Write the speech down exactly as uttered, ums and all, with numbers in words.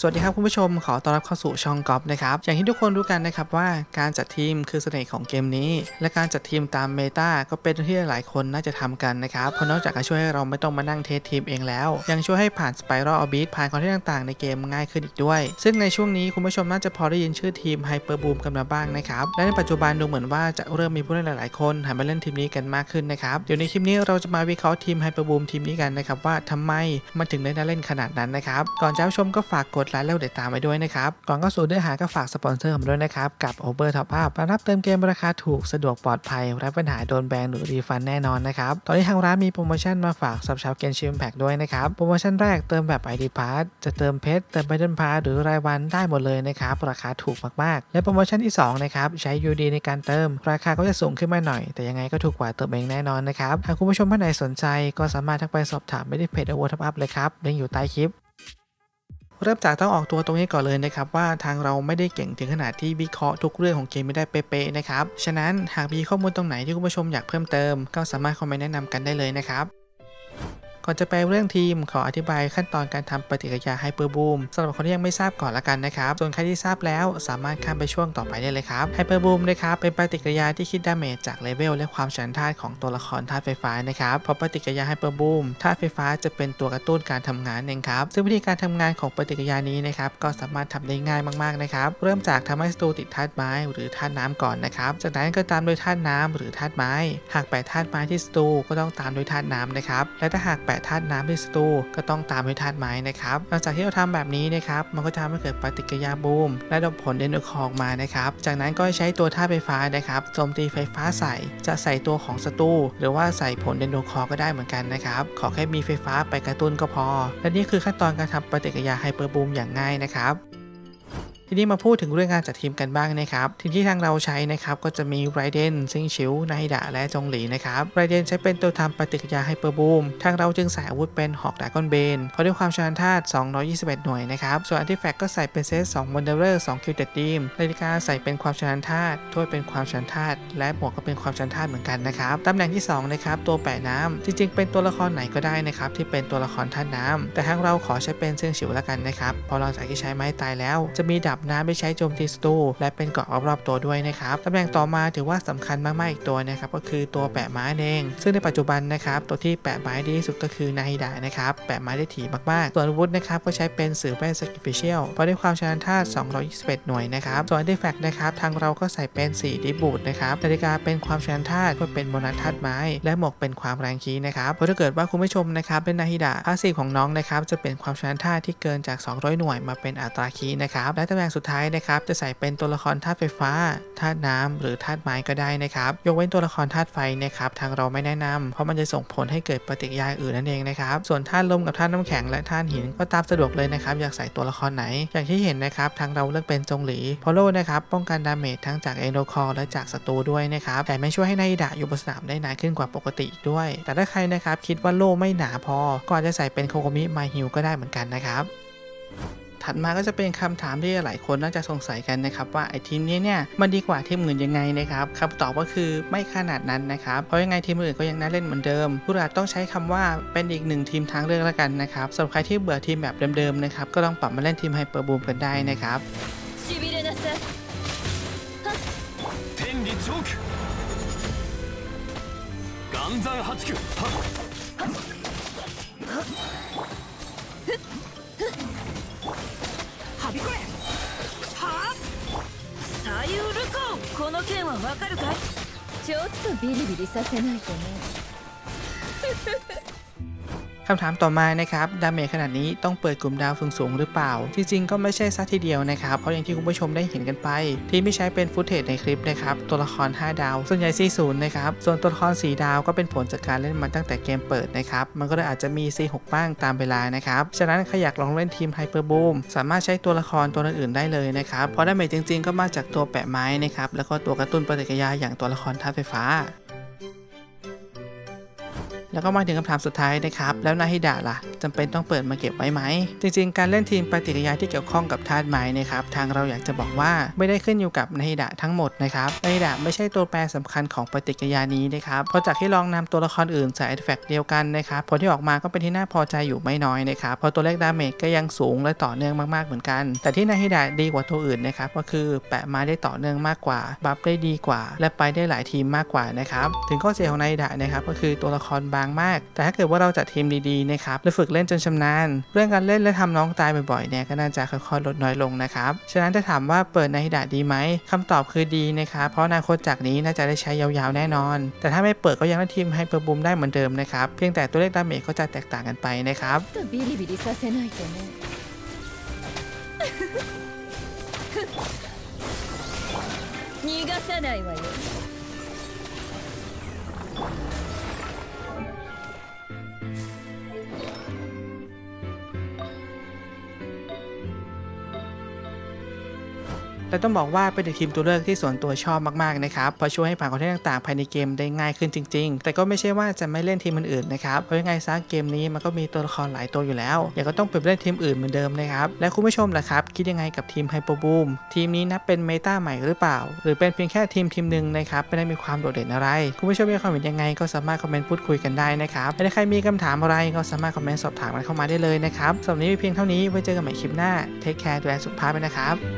สวัสดีครับคุณผู้ชมขอต้อนรับเข้าสู่ช่องก๊อฟนะครับอย่างที่ทุกคนรู้กันนะครับว่าการจัดทีมคือเสน่ห์ของเกมนี้และการจัดทีมตามเมตาก็เป็นที่หลายคนน่าจะทำกันนะครับเพราะนอกจากจะช่วยให้เราไม่ต้องมานั่งเทสทีมเองแล้วยังช่วยให้ผ่าน Spiral Orbit ผ่านคอนเทนต์ต่างๆในเกมง่ายขึ้นอีกด้วยซึ่งในช่วงนี้คุณผู้ชมน่าจะพอได้ยินชื่อทีม Hyperbloom กันมาบ้างนะครับและในปัจจุบันดูเหมือนว่าจะเริ่มมีผู้เล่นหลายๆคนหันมาเล่นทีมนี้กันมากขึ้นนะครับเดี๋ยวในคลิปนี้เราจะมาวิเคราะห์ทีม Hyperbloom ทีมนี้กันนะครับว่าทำไมมันถึงได้น่าเล่นขนาดนั้นนะครับก่อนจะรับชมก็ฝากกดไลค์แล้วเดี๋ยวตามไปด้วยนะครับก่อนก็สู่เนื้อหาก็ฝากสปอนเซอร์ผมด้วยนะครับกับ Overtopup รับเติมเกมราคาถูกสะดวกปลอดภัยไร้ปัญหาโดนแบนหรือรีฟันแน่นอนนะครับตอนนี้ทางร้านมีโปรโมชั่นมาฝากสำหรับชาวเกมชิมแพ็กด้วยนะครับโปรโมชั่นแรกเติมแบบ ไอ ดี Pass จะเติมเพชรเติมไบเดนพาร์หรือรายวันได้หมดเลยนะครับราคาถูกมากๆและโปรโมชั่นที่สองนะครับใช้ ยู ดี ในการเติมราคาก็จะสูงขึ้นมาหน่อยแต่ยังไงก็ถูกกว่าเติมเองแน่นอนนะครับหากคุณผู้ชมท่านไหนสนใจก็สามารถทักไปสอบถามได้ที่เพจ Overtopup เลยครับลิงก์อยู่ใต้คลิปเริ่มจากต้องออกตัวตรงนี้ก่อนเลยนะครับว่าทางเราไม่ได้เก่งถึงขนาดที่วิเคราะห์ทุกเรื่องของเกมไม่ได้เป๊ะๆนะครับฉะนั้นหากมีข้อมูลตรงไหนที่คุณผู้ชมอยากเพิ่มเติมก็สามารถคอมเมนต์แนะนำกันได้เลยนะครับก่อนจะไปเรื่องทีมขออธิบายขั้นตอนการทำปฏิกิริยาไฮเปอร์บูมสำหรับคนที่ยังไม่ทราบก่อนละกันนะครับส่วนใครที่ทราบแล้วสามารถข้ามไปช่วงต่อไปได้เลยครับไฮเปอร์บูมนะครับเป็นปฏิกิริยาที่คิดดาเมจจากเลเวลและความฉันทานของตัวละครธาตุไฟฟ้านะครับพอปฏิกิริยาไฮเปอร์บูมธาตุไฟฟ้าจะเป็นตัวกระตุ้นการทำงานเองครับซึ่งวิธีการทำงานของปฏิกิริยานี้นะครับก็สามารถทำได้ง่ายมากๆนะครับเริ่มจากทำให้ศัตรูติดธาตุไม้หรือธาตุน้ำก่อนนะครับจากนั้นก็ตามโดยธาตุน้ำหรือธาตุไม้หากแปะธาตุไม้ที่ศัตรูก็ต้องตามโดยธาตุน้ำนะครับและถ้าหากธาตุน้ำที่ศัตรูก็ต้องตามด้วยธาตุไม้นะครับหลังจากที่เราทำแบบนี้นะครับมันก็ทำให้เกิดปฏิกิริยาบูมและดอกผลเด่นออกมานะครับจากนั้นก็ใช้ตัวธาตุไฟฟ้านะครับโจมตีไฟฟ้าใส่จะใส่ตัวของศัตรูหรือว่าใส่ผลเด่นคอก็ได้เหมือนกันนะครับขอแค่มีไฟฟ้าไปกระตุ้นก็พอและนี่คือขั้นตอนการทำปฏิกิริยาไฮเปอร์บูมอย่างง่ายนะครับทีนี้มาพูดถึงเรื่องงานจัดทีมกันบ้างนะครับทีมที่ทางเราใช้นะครับก็จะมีไรเดนซิงชิวไนดะและจงหลีนะครับไรเดนใช้เป็นตัวทำปฏิกิริยาไฮเปอร์บูมทางเราจึงใส่อาวุธเป็นหอกดากอนเบนเพราะด้วยความชำนาญธาตุสองร้อยยี่สิบเอ็ดหน่วยนะครับส่วนอาร์ติแฟกต์ก็ใส่เป็นเซตสองมอนเดเลอร์สองคิวเต็ดทีมนาฬิกาใส่เป็นความชำนาญธาตุถ้วยเป็นความชำนาญธาตุและหมวกก็เป็นความชำนาญธาตุเหมือนกันนะครับตำแหน่งที่สองนะครับตัวแปะน้ำจริงๆเป็นตัวละครไหนก็ได้นะครับที่เป็นตัวละครธาตุน้ำแต่ทางเราขอใช้เป็นซิงชิวละกันนะครับพอเราจากที่ใช้ไม้ตายแล้วจะมีดาบน้ำไปใช้โจมตีศัตรูและเป็นเกาะรอบๆตัวด้วยนะครับตำแหน่งต่อมาถือว่าสำคัญมากๆอีกตัวนะครับก็คือตัวแปะไม้เองซึ่งในปัจจุบันนะครับตัวที่แปะไม้ดีที่สุดก็คือนาฮิดะนะครับแปะไม้ได้ถี่มากๆส่วนอาวุธนะครับก็ใช้เป็นสื่อแปะสกิฟฟิเชียลเพราะด้วยความชำนาญธาตุสองร้อยยี่สิบเอ็ดหน่วยนะครับส่วนดิแฟกนะครับทางเราก็ใส่เป็นสี่ดิบูดนะครับนาฬิกาเป็นความชำนาญธาตุเพื่อเป็นโบนัสธาตุไม้และหมวกเป็นความแรงคีนะครับเพราะถ้าเกิดว่าคุณผู้ชมนะครับเป็นนาฮิดะอาซีของน้องนะครับจะเป็นความชำนาญธาตุที่เกินจากสองร้อยหน่วยมาเป็นอัตราคีนะครับและตำแหน่งสุดท้ายนะครับจะใส่เป็นตัวละครธาตุไฟฟ้าธาตุน้ำหรือธาตุไม้ก็ได้นะครับยกเว้นตัวละครธาตุไฟนะครับทางเราไม่แนะนำเพราะมันจะส่งผลให้เกิดปฏิกิริยาอื่นนั่นเองนะครับส่วนธาตุลมกับธาตุน้ำแข็งและธาตุหินก็ตามสะดวกเลยนะครับอยากใส่ตัวละครไหนอย่างที่เห็นนะครับทางเราเลือกเป็นจงหลีพอลโล่นะครับป้องกันดาเมจทั้งจากเอนโดคอร์และจากศัตรูด้วยนะครับแต่ไม่ช่วยให้นายดะอยู่บนสนามได้นานขึ้นกว่าปกติด้วยแต่ถ้าใครนะครับคิดว่าโล่ไม่หนาพอก็อาจจะใส่เป็นโคโกมิมาฮิวก็ได้เหมือนกันนะครับถัดมาก็จะเป็นคำถามที่หลายคนน่าจะสงสัยกันนะครับว่าไอ้ทีมนี้เนี่ยมันดีกว่าทีมอื่นยังไงนะครับคำตอบก็คือไม่ขนาดนั้นนะครับเพราะยังไงทีมอื่นก็ยังน่าเล่นเหมือนเดิมผู้อาจต้องใช้คำว่าเป็นอีกหนึ่งทีมทางเลือกละกันนะครับสำหรับใครที่เบื่อทีมแบบเดิมๆนะครับก็ลองปรับมาเล่นทีมไฮเปอร์บูมกันได้นะครับはあ左右ルコこの件はわかるかいちょっとビリビリさせないとねคำถามต่อมานะครับดาเมจขนาดนี้ต้องเปิดกลุ่มดาวสูงๆหรือเปล่าจริงๆก็ไม่ใช่ซะทีเดียวนะครับเพราะอย่างที่คุณผู้ชมได้เห็นกันไปที่ไม่ใช้เป็นฟุตเทจในคลิปนะครับตัวละครห้าดาวส่วนใหญ่สี่สิบนะครับส่วนตัวละครสี่ดาวก็เป็นผลจากการเล่นมันตั้งแต่เกมเปิดนะครับมันก็เลยอาจจะมีสี่สิบหกบ้างตามเวลานะครับฉะนั้นใครอยากลองเล่นทีมไฮเปอร์บูมสามารถใช้ตัวละครตัวอื่นๆได้เลยนะครับเพราะดาเมจจริงๆก็มาจากตัวแปะไม้นะครับแล้วก็ตัวกระตุ้นปฏิกิริยาอย่างตัวละครธาตุไฟฟ้าแล้วก็มาถึงคำถามสุดท้ายนะครับแล้วนาฮิดะล่ะ จำเป็นต้องเปิดมาเก็บไว้ไหมจริงๆการเล่นทีมปฏิกิริยาที่เกี่ยวข้องกับธาตุไม้นะครับทางเราอยากจะบอกว่าไม่ได้ขึ้นอยู่กับไนฮิดะทั้งหมดนะครับไนฮิดะไม่ใช่ตัวแปรสำคัญของปฏิกิริยานี้นะครับเพราะจากที่ลองนำตัวละครอื่นใส่เอฟเฟกต์เดียวกันนะครับผลที่ออกมาก็เป็นที่น่าพอใจอยู่ไม่น้อยนะครับพอตัวเลขดาเมจก็ยังสูงและต่อเนื่องมากๆเหมือนกันแต่ที่ไนฮิดะดีกว่าตัวอื่นนะครับก็คือแปะไม้ได้ต่อเนื่องมากกว่าบัฟได้ดีกว่าและไปได้หลายทีมมากกว่านะครับถึงข้อเสียของไนฮิดะนะครับก็คือตัวละครบางมากแต่ถ้าเกิดว่าเราจัดทีมดีๆนะครับและฝึกเล่นจนชำนาญเรื่องการเล่นและทำน้องตายบ่อยๆเนี่ยก็น่าจะค่อยๆลดน้อยลงนะครับฉะนั้นถ้าถามว่าเปิดไนฮิดะดีไหมคำตอบคือดีนะครับเพราะอนาคตจากนี้น่าจะได้ใช้ยาวๆแน่นอนแต่ถ้าไม่เปิดก็ยังได้ทีมHyperbloomได้เหมือนเดิมนะครับเพียงแต่ตัวเลขดาเมจก็จะแตกต่างกันไปนะครับแต่ต้องบอกว่าเป็นทีมตัวเลือกที่ส่วนตัวชอบมากๆนะครับเพราะช่วยให้ผ่านคอนเทนต์ต่างๆภายในเกมได้ง่ายขึ้นจริงๆแต่ก็ไม่ใช่ว่าจะไม่เล่นทีมอื่นๆนะครับเพราะยังไงซะเกมนี้มันก็มีตัวละครหลายตัวอยู่แล้วอย่าก็ต้องไปเล่นทีมอื่นเหมือนเดิมนะครับและคุณผู้ชมล่ะครับคิดยังไงกับทีม Hyperbloom ทีมนี้นับเป็นเมตาใหม่หรือเปล่าหรือเป็นเพียงแค่ทีมทีมหนึ่งนะครับไม่ได้มีความโดดเด่นอะไรคุณผู้ชมมีความเห็นยังไงก็สามารถคอมเมนต์พูดคุยกันได้นะครับและใครมีคำถามอะไรก็สามารถคอมเมนต์สอบถามกันเข้ามาได้เลยนะครับสำหรับนี้เพียงเท่านี้ไว้เจอกันใหม่คลิปหน้า Take care ดูแลสุขภาพด้วยนะครับ